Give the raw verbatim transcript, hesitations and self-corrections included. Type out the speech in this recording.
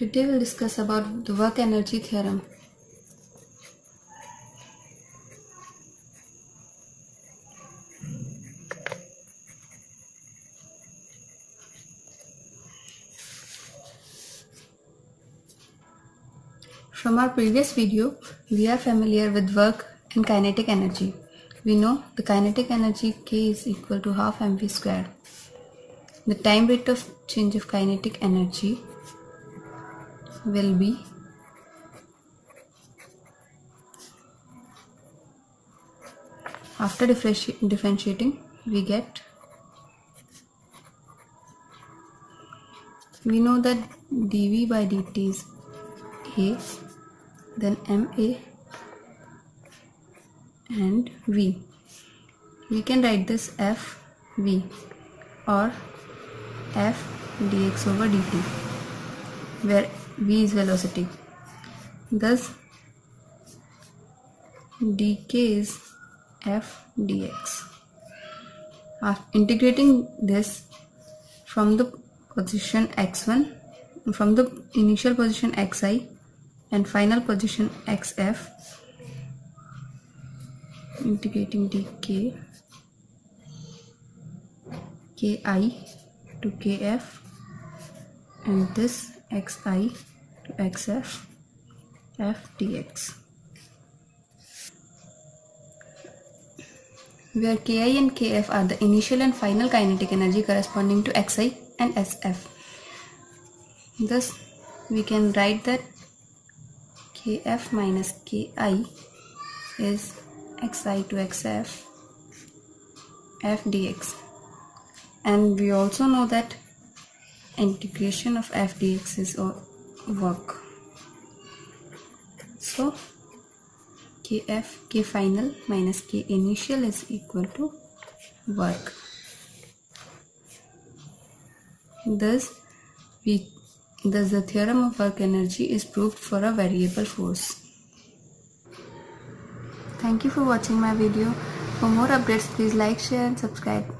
Today we will discuss about the work energy theorem. From our previous video, we are familiar with work and kinetic energy. We know the kinetic energy K is equal to half mv squared. The time rate of change of kinetic energy will be after differenti- differentiating we get we know that dv by dt is A, then ma and v. We can write this f v or f dx over dt, where v is velocity. Thus dk is f dx. After integrating this from the position x one, from the initial position xi and final position xf, integrating dk ki to kf and this xi to xf, f dx, where ki and kf are the initial and final kinetic energy corresponding to xi and sf. Thus we can write that kf minus ki is xi to xf, f dx, and we also know that integration of f dx is work. So kf k final minus k initial is equal to work. Thus we Thus, the theorem of work energy is proved for a variable force. Thank you for watching my video. For more updates, please like, share and subscribe.